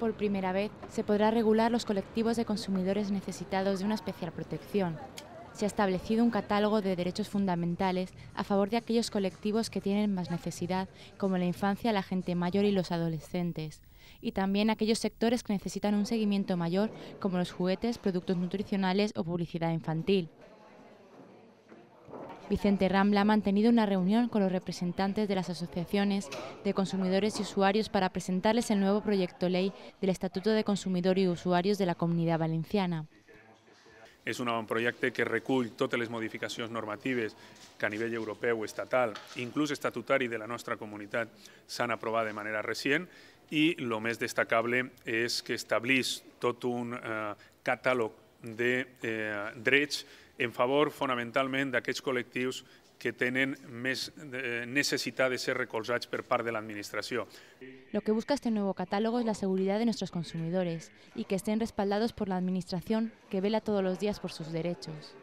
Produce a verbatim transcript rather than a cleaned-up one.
por primera vez, se podrá regular los colectivos de consumidores necesitados de una especial protección. Se ha establecido un catálogo de derechos fundamentales a favor de aquellos colectivos que tienen más necesidad, como la infancia, la gente mayor y los adolescentes, y también aquellos sectores que necesitan un seguimiento mayor, como los juguetes, productos nutricionales o publicidad infantil. Vicente Rambla ha mantenido una reunión con los representantes de las asociaciones de consumidores y usuarios para presentarles el nuevo proyecto ley del Estatuto de Consumidor i Usuarios de la Comunitat Valenciana. És un projecte que recull totes les modificacions normatives que a nivell europeu, estatal, inclús estatutari de la nostra comunitat s'han aprovat de manera recent i el més destacable és que establís tot un catàleg de drets en favor fonamentalment d'aquests col·lectius que tienen más necesidad de ser recolzados por parte de la Administración. Lo que busca este nuevo catálogo es la seguridad de nuestros consumidores y que estén respaldados por la Administración, que vela todos los días por sus derechos.